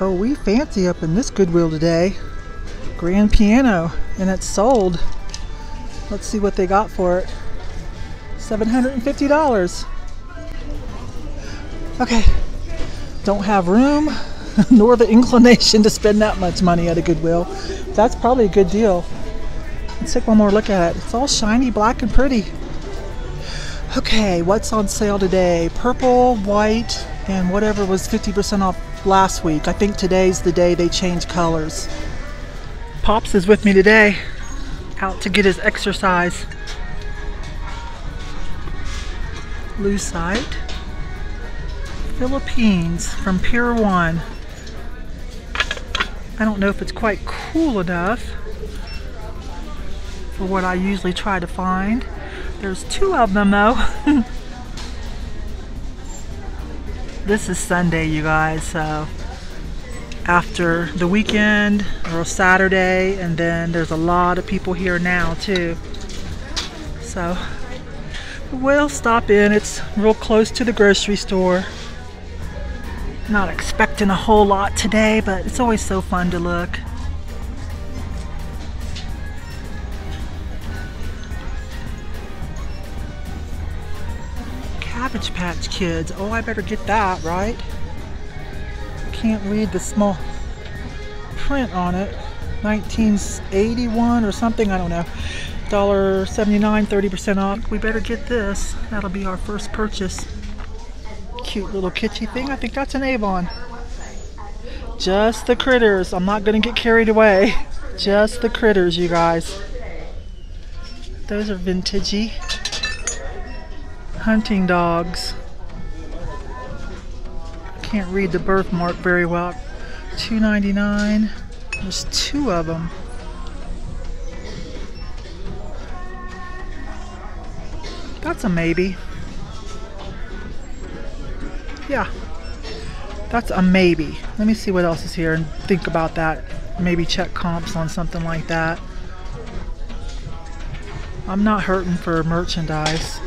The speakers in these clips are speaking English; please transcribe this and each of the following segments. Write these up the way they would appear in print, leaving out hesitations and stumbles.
Oh, we fancy up in this Goodwill today. Grand piano, and it's sold. Let's see what they got for it. $750. Okay, don't have room nor the inclination to spend that much money at a Goodwill. That's probably a good deal. Let's take one more look at it. It's all shiny, black, and pretty. Okay, what's on sale today? Purple, white, and whatever was 50% off last week. I think today's the day they change colors. Pops is with me today, out to get his exercise. Lucite, Philippines from Pier 1. I don't know if it's quite cool enough for what I usually try to find. There's two of them though. This is Sunday, you guys, so after the weekend or Saturday, and then there's a lot of people here now too. So we'll stop in. It's real close to the grocery store. Not expecting a whole lot today, but it's always so fun to look. Patch Kids. Oh, I better get that, right? Can't read the small print on it. 1981 or something, I don't know. $1.79, 30% off. We better get this. That'll be our first purchase. Cute little kitschy thing. I think that's an Avon. Just the critters. I'm not going to get carried away. Just the critters, you guys. Those are vintagey. Hunting dogs. Can't read the birthmark very well. $2.99. There's two of them. That's a maybe. Yeah, that's a maybe. Let me see what else is here and think about that. Maybe check comps on something like that. I'm not hurting for merchandise.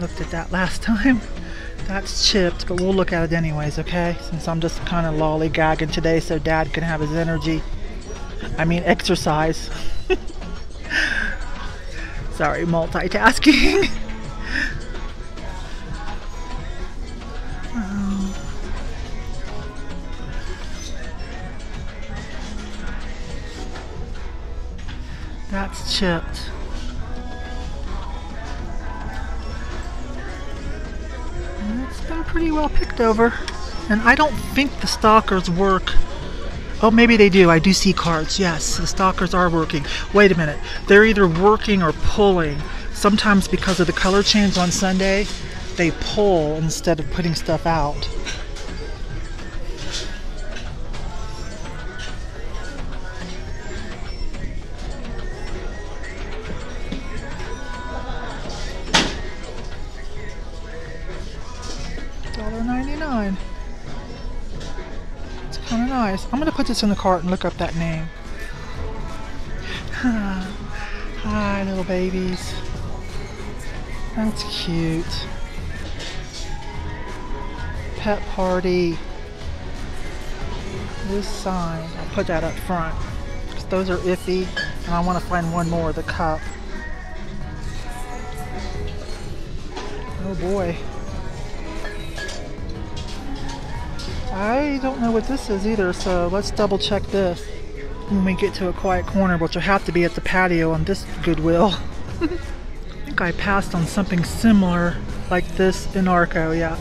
Looked at that last time. That's chipped, but we'll look at it anyways, okay? Since I'm just kind of lollygagging today so Dad can have his energy. I mean exercise. Sorry, multitasking. That's chipped. Pretty well picked over, and I don't think the stalkers work. Oh, maybe they do. I do see cards. Yes, the stalkers are working. Wait a minute, they're either working or pulling. Sometimes because of the color change on Sunday, they pull instead of putting stuff out. $1.99. It's kind of nice. I'm going to put this in the cart and look up that name. Hi, little babies. That's cute. Pet party. This sign. I'll put that up front. Because those are iffy. And I want to find one more, the cup. Oh boy. I don't know what this is either, so let's double check this when we get to a quiet corner, which will have to be at the patio on this Goodwill. I think I passed on something similar like this in Arco, yeah,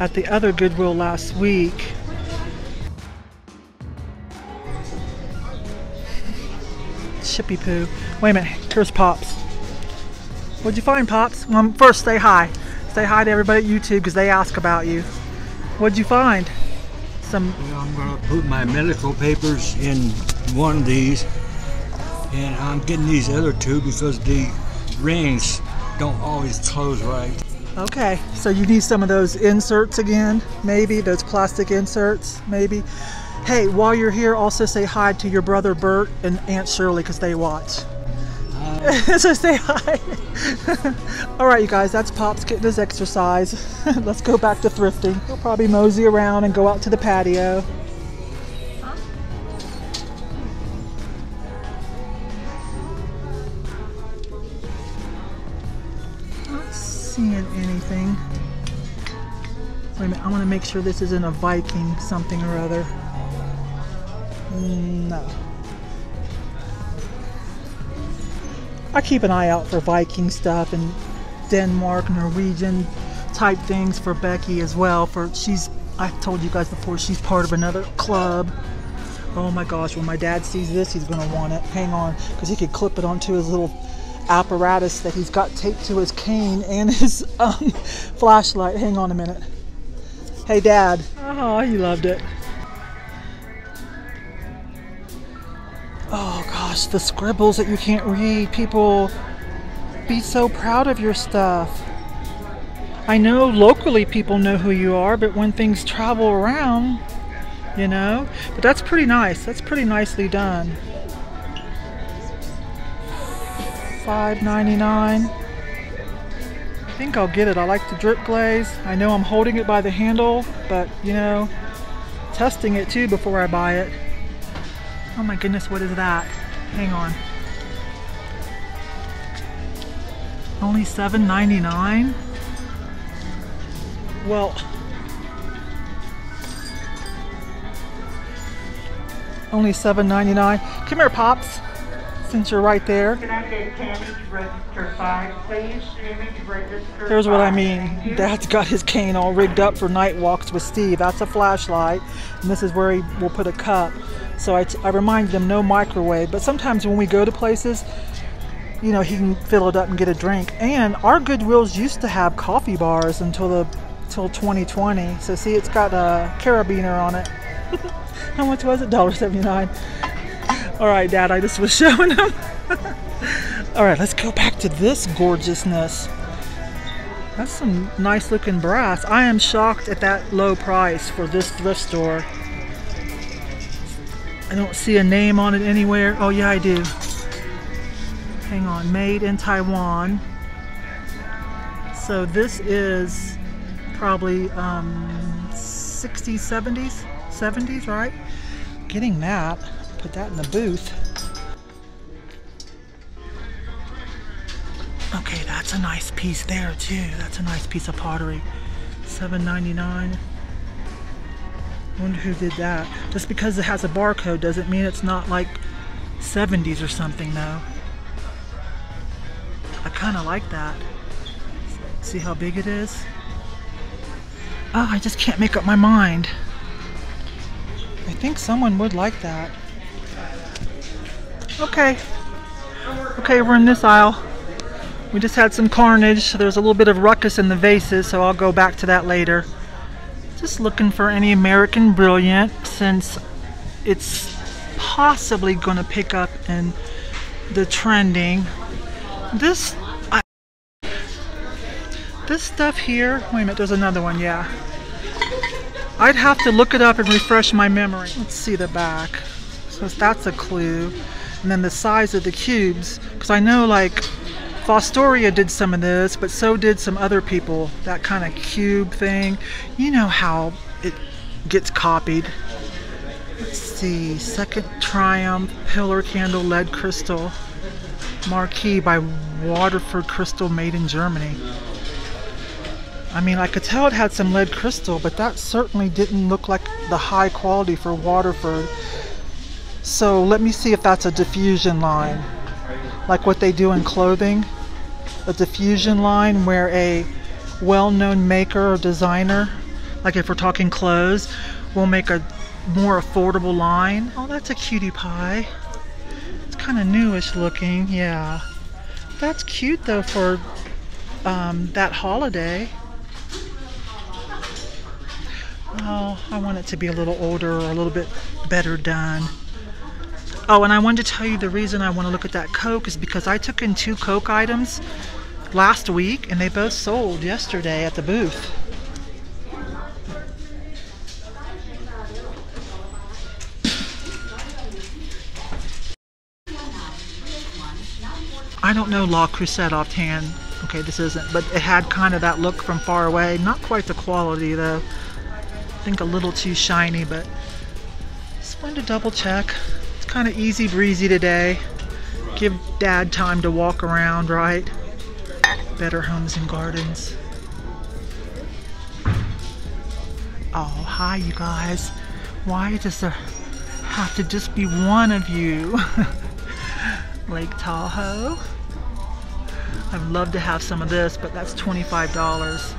at the other Goodwill last week. Shippy poo. Wait a minute, here's Pops. What'd you find, Pops? Well, first, say hi. Say hi to everybody at YouTube because they ask about you. What'd you find? I'm going to put my medical papers in one of these, and I'm getting these other two because the rings don't always close right. Okay, so you need some of those inserts again, maybe those plastic inserts, maybe. Hey, while you're here, also say hi to your brother Bert and Aunt Shirley because they watch. So say hi. All right, you guys, that's Pops getting his exercise. Let's go back to thrifting. We'll probably mosey around and go out to the patio. Not seeing anything. Wait a minute, I want to make sure this isn't a Viking something or other. No. I keep an eye out for Viking stuff and Denmark, Norwegian type things for Becky as well. For I told you guys before, she's part of another club. Oh my gosh, when my dad sees this, he's gonna want it. Hang on, because he could clip it onto his little apparatus that he's got taped to his cane and his flashlight. Hang on a minute. Hey, Dad. Oh, he loved it. Oh gosh, the scribbles that you can't read. People be so proud of your stuff. I know locally people know who you are, but when things travel around, you know, but that's pretty nice. That's pretty nicely done. $5.99. I think I'll get it. I like the drip glaze. I know I'm holding it by the handle, but you know, testing it too before I buy it. Oh my goodness, what is that? Hang on. Only $7.99? Well, only $7.99. Come here, Pops, since you're right there. Can I get candy to register 5, please? Here's what I mean. Dad's got his cane all rigged up for night walks with Steve. That's a flashlight, and this is where he will put a cup. So I reminded him no microwave, but sometimes when we go to places, you know, he can fill it up and get a drink. And our Goodwills used to have coffee bars until 2020. So see, it's got a carabiner on it. How much was it? $1.79. All right, Dad, I just was showing him. All right, let's go back to this gorgeousness. That's some nice looking brass. I am shocked at that low price for this thrift store. I don't see a name on it anywhere. Oh yeah, I do. Hang on, made in Taiwan. So this is probably 60s, 70s, 70s, right? Getting that, put that in the booth. Okay, that's a nice piece there too. That's a nice piece of pottery, $7.99. I wonder who did that. Just because it has a barcode doesn't mean it's not like 70s or something though. I kind of like that. See how big it is? Oh, I just can't make up my mind. I think someone would like that. Okay. Okay, we're in this aisle. We just had some carnage. There's a little bit of ruckus in the vases, so I'll go back to that later. Just looking for any American Brilliant since it's possibly going to pick up in the trending. This stuff here, wait a minute, there's another one, yeah. I'd have to look it up and refresh my memory. Let's see the back, so that's a clue. And then the size of the cubes, because I know like Fostoria did some of this, but so did some other people. That kind of cube thing. You know how it gets copied. Let's see. Second Triumph Pillar Candle Lead Crystal Marquee by Waterford Crystal, made in Germany. I mean, I could tell it had some lead crystal, but that certainly didn't look like the high quality for Waterford. So let me see if that's a diffusion line. Like what they do in clothing, a diffusion line where a well-known maker or designer, like if we're talking clothes, will make a more affordable line. Oh, that's a cutie pie. It's kind of newish looking, yeah. That's cute though for that holiday. Oh, I want it to be a little older or a little bit better done. Oh, and I wanted to tell you the reason I want to look at that Coke is because I took in 2 Coke items last week and they both sold yesterday at the booth. I I don't know Le Creuset offhand. Okay, this isn't, but it had kind of that look from far away. Not quite the quality though. I think a little too shiny, but just wanted to double check. It's kind of easy breezy today. Give Dad time to walk around, right? Better Homes and Gardens. Oh, hi you guys. Why does there have to just be one of you? Lake Tahoe. I'd love to have some of this, but that's $25.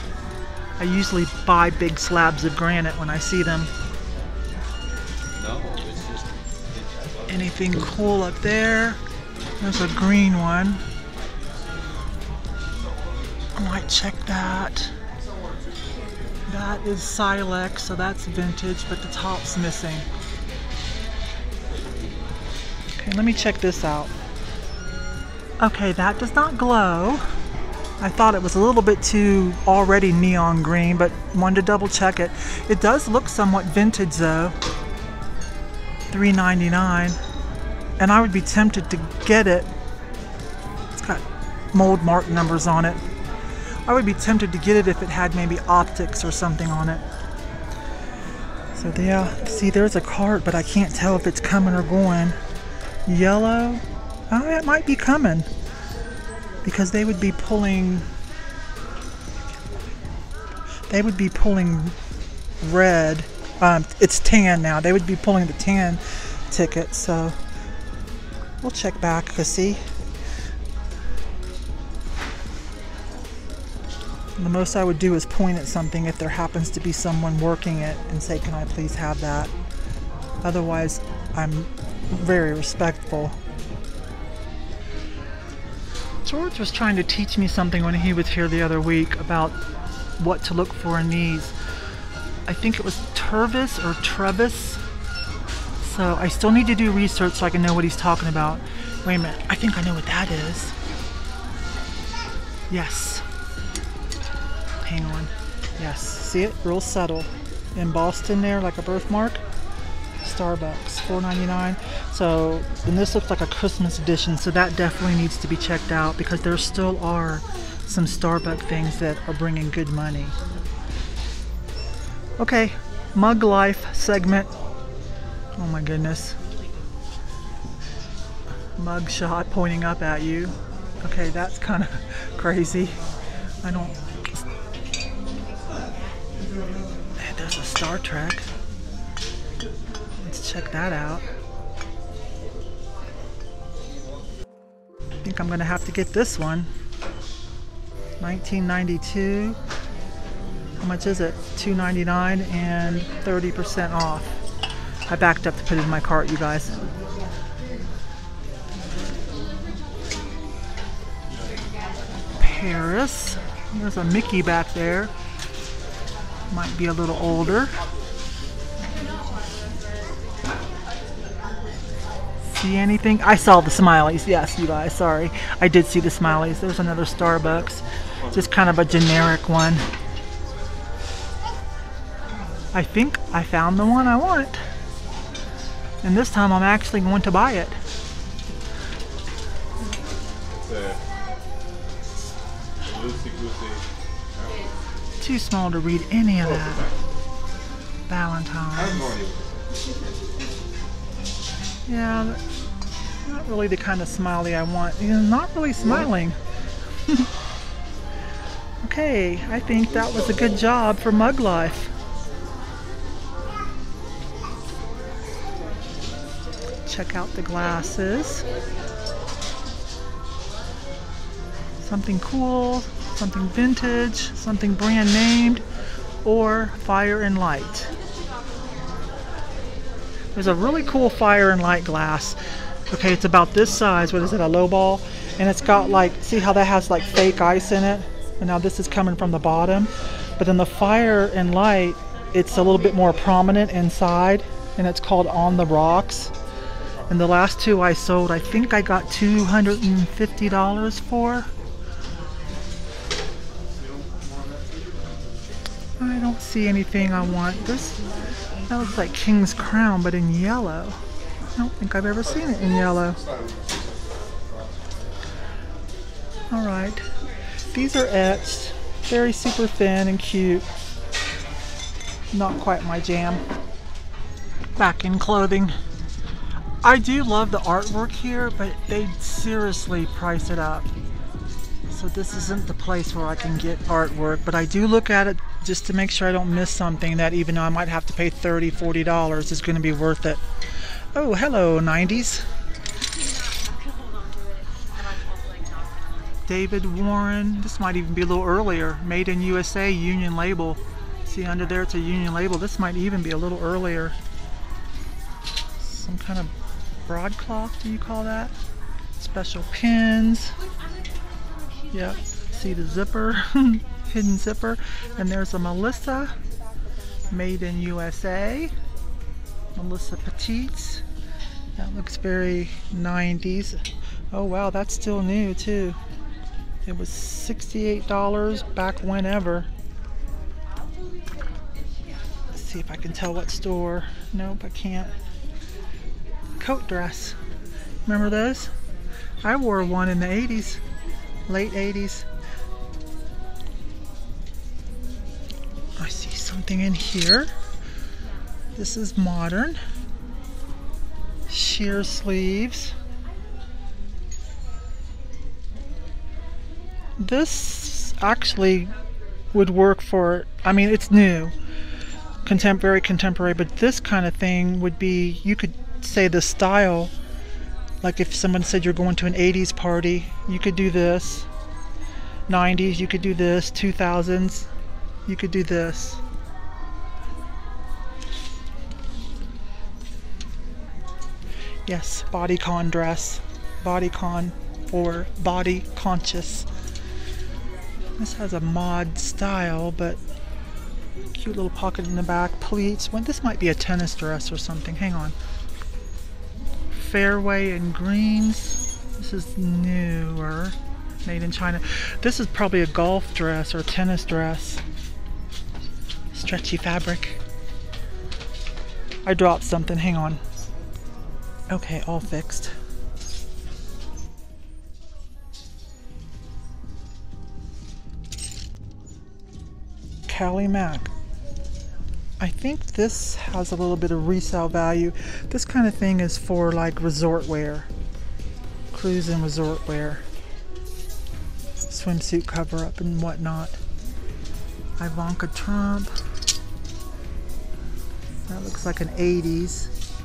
I usually buy big slabs of granite when I see them. Anything cool up there? There's a green one. I might check that. That is Silex, so that's vintage, but the top's missing. Okay, let me check this out. Okay, that does not glow. I thought it was a little bit too already neon green, but wanted to double check it. It does look somewhat vintage though. $3.99, and I would be tempted to get it. It's got mold mark numbers on it. I would be tempted to get it if it had maybe optics or something on it. So there, see, there's a cart, but I can't tell if it's coming or going. Yellow. Oh, it might be coming, because they would be pulling red. It's tan now. They would be pulling the tan ticket, so we'll check back to see. The most I would do is point at something if there happens to be someone working it and say, can I please have that? Otherwise, I'm very respectful. George was trying to teach me something when he was here the other week about what to look for in these. I think it was Turvis or Trevis. So I still need to do research so I can know what he's talking about. Wait a minute, I think I know what that is. Yes. Hang on. Yes, see it? Real subtle. Embossed in there like a birthmark. Starbucks, $4.99. So, and this looks like a Christmas edition, so that definitely needs to be checked out because there still are some Starbucks things that are bringing good money. Okay, mug life segment. Oh my goodness. Mug shot pointing up at you. Okay, that's kind of crazy. I don't... Hey, there's a Star Trek. Let's check that out. I think I'm gonna have to get this one. 1992. How much is it? $2.99 and 30% off. I backed up to put it in my cart, you guys. Paris. There's a Mickey back there. Might be a little older. See anything? I saw the smileys. Yes, you guys, sorry. I did see the smileys. There's another Starbucks. Just kind of a generic one. I think I found the one I want. And this time I'm actually going to buy it. Too small to read any of that. Valentine's. Yeah, not really the kind of smiley I want. You're not really smiling. Okay, I think that was a good job for mug life. Check out the glasses. Something cool, something vintage, something brand named, or fire and light. There's a really cool fire and light glass. Okay, it's about this size. What is it, a low ball? And it's got like, see how that has like fake ice in it? And now this is coming from the bottom. But then the fire and light, it's a little bit more prominent inside, and it's called On the Rocks. And the last two I sold, I think I got $250 for. I don't see anything I want. This, that looks like King's Crown, but in yellow. I don't think I've ever seen it in yellow. All right, these are etched, very super thin and cute. Not quite my jam. Back in clothing. I do love the artwork here, but they seriously price it up. So this isn't the place where I can get artwork, but I do look at it just to make sure I don't miss something that even though I might have to pay $30, $40 is going to be worth it. Oh, hello, 90s. David Warren. This might even be a little earlier. Made in USA, Union label. See under there, it's a Union label. This might even be a little earlier. Some kind of broadcloth, do you call that? Special pins. Yep, see the zipper, hidden zipper. And there's a Melissa, made in USA. Melissa Petites. That looks very 90s. Oh wow, that's still new too. It was $68 back whenever. Let's see if I can tell what store. Nope, I can't. Coat dress. Remember those? I wore one in the 80s. Late 80s. I see something in here. This is modern. Sheer sleeves. This actually would work for, I mean, it's new. Contemporary, but this kind of thing would be, you could say the style. Like if someone said you're going to an 80s party, you could do this. 90s, you could do this. 2000s, you could do this. Yes, bodycon dress. Bodycon or body conscious. This has a mod style, but cute little pocket in the back. Pleats. Well, this might be a tennis dress or something. Hang on. Fairway and Greens. This is newer. Made in China. This is probably a golf dress or tennis dress. Stretchy fabric. I dropped something. Hang on. Okay, all fixed. Callie Mac. I think this has a little bit of resale value. This kind of thing is for like resort wear, cruise and resort wear, swimsuit cover up and whatnot. Ivanka Trump. That looks like an 80s,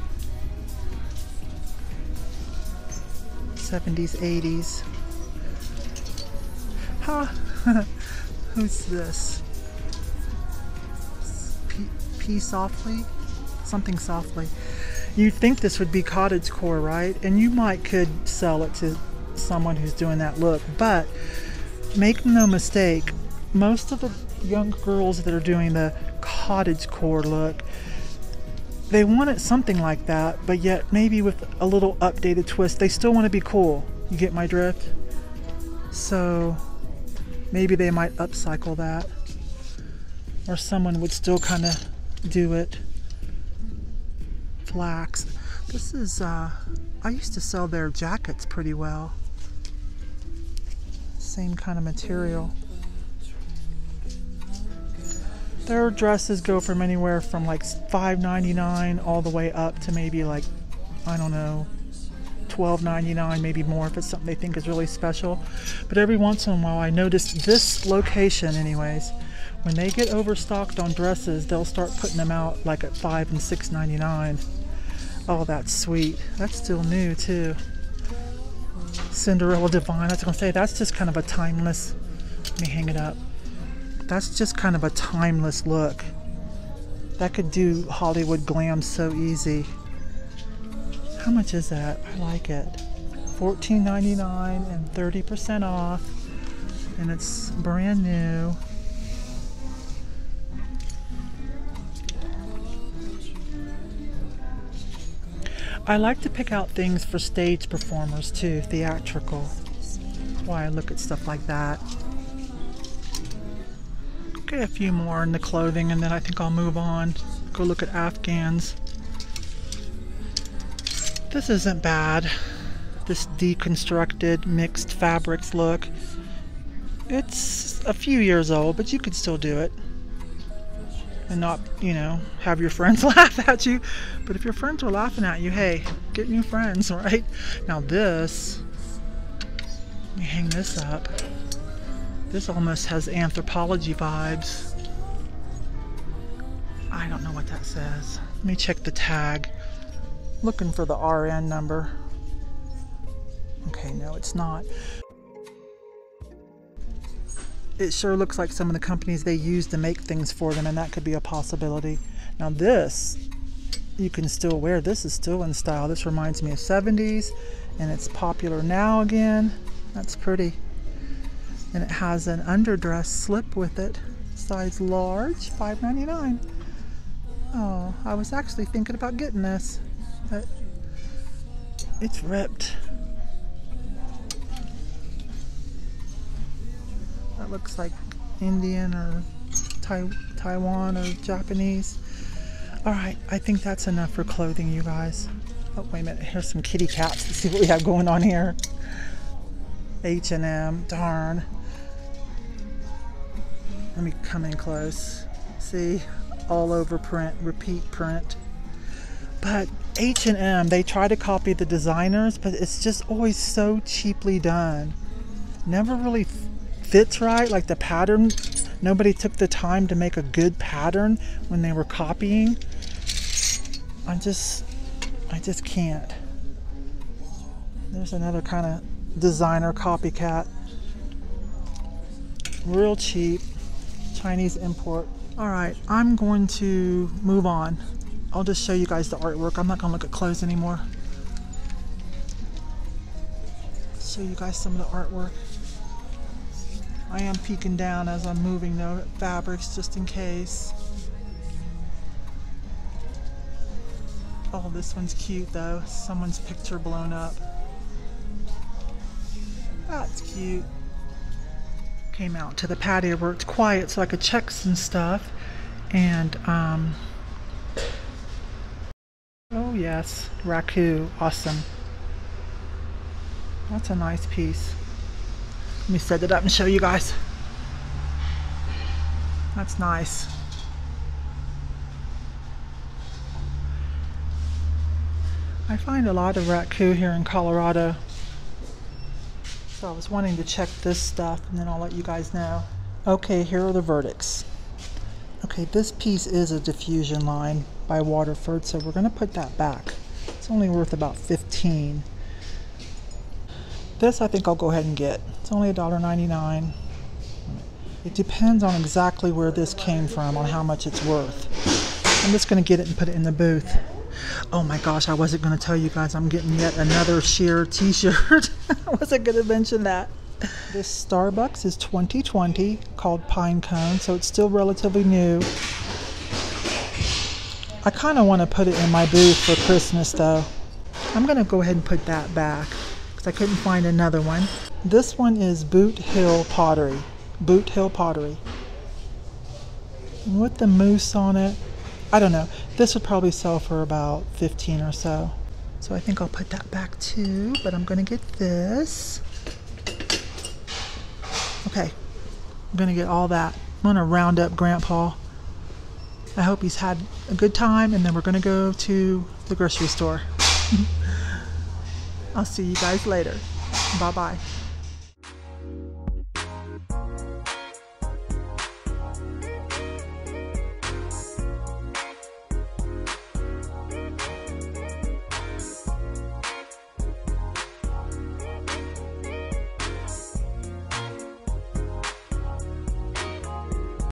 70s, 80s. Ha! Huh. Who's this? Pea softly, something softly. You'd think this would be cottagecore, right? And you might could sell it to someone who's doing that look, but make no mistake, most of the young girls that are doing the cottagecore look, they wanted something like that, but yet maybe with a little updated twist. They still want to be cool. You get my drift? So maybe they might upcycle that, or someone would still kind of do it. Flax. This is, I used to sell their jackets pretty well. Same kind of material. Their dresses go from anywhere from like $5.99 all the way up to maybe like, I don't know, $12.99, maybe more if it's something they think is really special. But every once in a while I noticed this location anyways, when they get overstocked on dresses, they'll start putting them out like at $5 and $6.99. Oh, that's sweet. That's still new too. Cinderella Divine. I was gonna say that's just kind of a timeless. Let me hang it up. That's just kind of a timeless look. That could do Hollywood glam so easy. How much is that? I like it. $14.99 and 30% off, and it's brand new. I like to pick out things for stage performers too, theatrical. Why I look at stuff like that. Okay, a few more in the clothing and then I think I'll move on. Go look at Afghans. This isn't bad. this deconstructed mixed fabrics look. It's a few years old, but you could still do it and not, you know, have your friends laugh at you. But if your friends are laughing at you, hey, get new friends, right? Now this, let me hang this up. This almost has anthropology vibes. I don't know what that says. Let me check the tag. Looking for the RN number. Okay, no, it's not. It sure looks like some of the companies they use to make things for them, and that could be a possibility. Now this, you can still wear. This is still in style. This reminds me of 70s, and it's popular now again. That's pretty. And it has an underdress slip with it. Size large, $5.99. Oh, I was actually thinking about getting this, but it's ripped. That looks like Indian or Taiwan or Japanese. All right, I think that's enough for clothing, you guys. Oh, wait a minute, here's some kitty cats. Let's see what we have going on here. H&M, darn. Let me come in close. See, all over print, repeat print. But H&M, they try to copy the designers, but it's just always so cheaply done. Never really fits right, like the pattern. Nobody took the time to make a good pattern when they were copying. I just can't. There's another kind of designer copycat. Real cheap. Chinese import. All right, I'm going to move on. I'll just show you guys the artwork. I'm not gonna look at clothes anymore. Show you guys some of the artwork. I am peeking down as I'm moving the fabrics just in case. Oh, this one's cute though. Someone's picture blown up. That's cute. Came out to the patio where it's quiet so I could check some stuff, and oh yes, Raku, awesome. That's a nice piece. Let me set it up and show you guys. That's nice. I find a lot of Raku here in Colorado. So I was wanting to check this stuff, and then I'll let you guys know. Okay, here are the verdicts. Okay, this piece is a diffusion line by Waterford, so we're gonna put that back. It's only worth about 15. This I think I'll go ahead and get. It's only $1.99. It depends on exactly where this came from, on how much it's worth. I'm just gonna get it and put it in the booth. Oh my gosh, I wasn't going to tell you guys I'm getting yet another sheer t-shirt. I wasn't going to mention that. This Starbucks is 2020, called Pine Cone, so it's still relatively new. I kind of want to put it in my booth for Christmas though. I'm going to go ahead and put that back because I couldn't find another one. This one is Boot Hill Pottery. Boot Hill Pottery. And with the moose on it, I don't know. This would probably sell for about 15 or so. So I think I'll put that back too, but I'm gonna get this. Okay, I'm gonna get all that. I'm gonna round up Grandpa. I hope he's had a good time, and then we're gonna go to the grocery store. I'll see you guys later. Bye-bye.